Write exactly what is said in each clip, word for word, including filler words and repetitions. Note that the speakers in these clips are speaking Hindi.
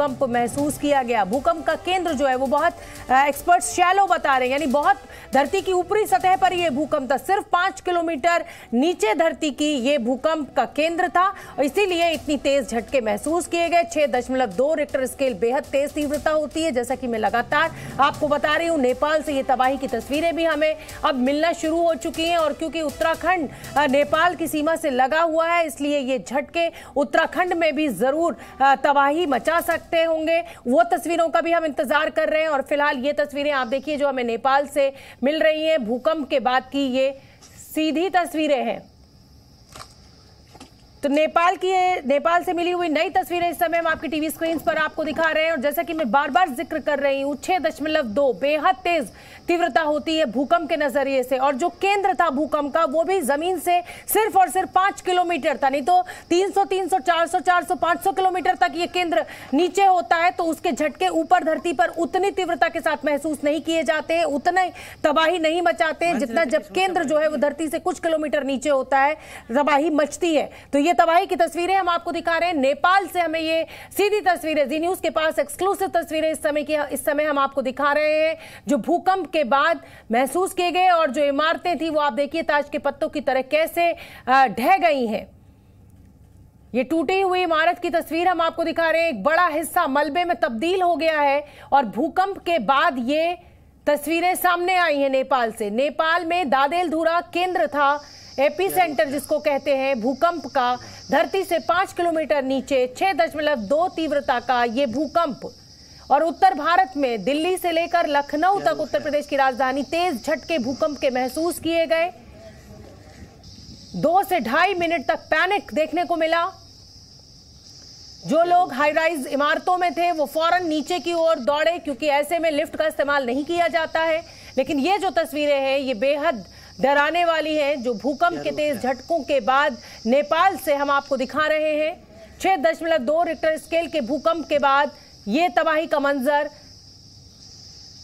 भूकंप महसूस किया गया। भूकंप का केंद्र जो है वो बहुत एक्सपर्ट्स शैलो बता रहे हैं, यानी बहुत धरती की ऊपरी सतह पर ये भूकंप था, सिर्फ पाँच किलोमीटर नीचे धरती की ये भूकंप का केंद्र था और इसीलिए इतनी तेज झटके महसूस किए गए। छः दशमलव दो रिक्टर स्केल बेहद तेज तीव्रता होती है, जैसा कि मैं लगातार आपको बता रही हूँ। नेपाल से ये तबाही की तस्वीरें भी हमें अब मिलना शुरू हो चुकी हैं और क्योंकि उत्तराखंड नेपाल की सीमा से लगा हुआ है इसलिए ये झटके उत्तराखंड में भी ज़रूर तबाही मचा सकते होंगे। वो तस्वीरों का भी हम इंतजार कर रहे हैं और फिलहाल ये तस्वीरें आप देखिए जो हमें नेपाल से मिल रही हैं, भूकंप के बाद की ये सीधी तस्वीरें हैं। तो नेपाल की नेपाल से मिली हुई नई तस्वीरें इस समय हम आपकी टीवी स्क्रीन पर आपको दिखा रहे हैं और जैसा कि मैं बार बार जिक्र कर रही हूँ, छः दशमलव दो बेहद तेज तीव्रता होती है भूकंप के नज़रिए से और जो केंद्र था भूकंप का वो भी ज़मीन से सिर्फ और सिर्फ पाँच किलोमीटर था। नहीं तो तीन सौ तीन सौ चार सौ चार सौ पाँच सौ किलोमीटर तक ये केंद्र नीचे होता है तो उसके झटके ऊपर धरती पर उतनी तीव्रता के साथ महसूस नहीं किए जाते हैं, उतना तबाही नहीं मचाते हैं जितना जब केंद्र जो है वो धरती से कुछ किलोमीटर नीचे होता है तबाही मचती है। तो ये तबाही की तस्वीरें हम आपको दिखा रहे हैं नेपाल से, हमें ये सीधी तस्वीरें जी न्यूज़ के पास एक्सक्लूसिव तस्वीरें इस समय की इस समय हम आपको दिखा रहे हैं जो भूकंप के बाद महसूस किए गए और जो इमारतें थी वो आप देखिए ताज के पत्तों की तरह कैसे ढह गई हैं। ये टूटी हुई इमारत की तस्वीर हम आपको दिखा रहे हैं, एक बड़ा हिस्सा मलबे में तब्दील हो गया है और भूकंप के बाद ये तस्वीरें सामने आई हैं नेपाल से। नेपाल में दादेलधुरा केंद्र था, एपी सेंटर जिसको कहते हैं भूकंप का, धरती से पाँच किलोमीटर नीचे छः दशमलव दो तीव्रता का ये भूकंप। और उत्तर भारत में दिल्ली से लेकर लखनऊ तक उत्तर प्रदेश की राजधानी तेज झटके भूकंप के महसूस किए गए। दो से ढाई मिनट तक पैनिक देखने को मिला। जो लोग हाई राइज इमारतों में थे वो फौरन नीचे की ओर दौड़े क्योंकि ऐसे में लिफ्ट का इस्तेमाल नहीं किया जाता है। लेकिन ये जो तस्वीरें हैं ये बेहद डराने वाली है जो भूकंप के तेज झटकों के बाद नेपाल से हम आपको दिखा रहे हैं। छः दशमलव दो रिक्टर स्केल के भूकंप के बाद ये तबाही का मंजर,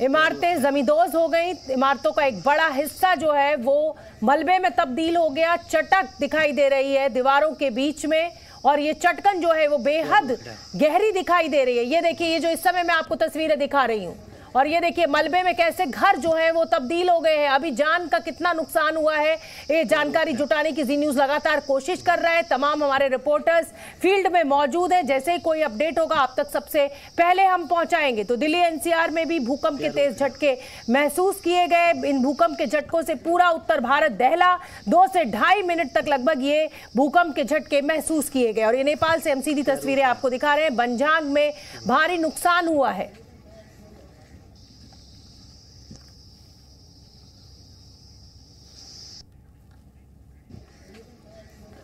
इमारतें जमींदोज हो गई, इमारतों का एक बड़ा हिस्सा जो है वो मलबे में तब्दील हो गया, चटक दिखाई दे रही है दीवारों के बीच में और ये चटकन जो है वो बेहद गहरी दिखाई दे रही है। ये देखिए ये जो इस समय मैं आपको तस्वीरें दिखा रही हूँ और ये देखिए मलबे में कैसे घर जो है वो तब्दील हो गए हैं। अभी जान का कितना नुकसान हुआ है ये जानकारी जुटाने की जी न्यूज़ लगातार कोशिश कर रहा है। तमाम हमारे रिपोर्टर्स फील्ड में मौजूद हैं, जैसे ही कोई अपडेट होगा आप तक सबसे पहले हम पहुंचाएंगे। तो दिल्ली एनसीआर में भी भूकंप के तेज झटके महसूस किए गए। इन भूकंप के झटकों से पूरा उत्तर भारत दहला, दो से ढाई मिनट तक लगभग ये भूकंप के झटके महसूस किए गए। और ये नेपाल से हम सीधी तस्वीरें आपको दिखा रहे हैं, बंझांग में भारी नुकसान हुआ है।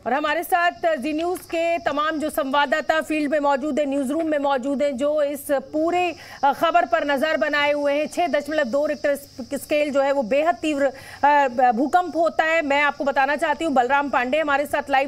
और हमारे साथ जी न्यूज़ के तमाम जो संवाददाता फील्ड में मौजूद हैं, न्यूज़ रूम में मौजूद हैं, जो इस पूरे खबर पर नज़र बनाए हुए हैं। छः दशमलव दो रिक्टर स्केल जो है वो बेहद तीव्र भूकंप होता है। मैं आपको बताना चाहती हूँ बलराम पांडे हमारे साथ लाइव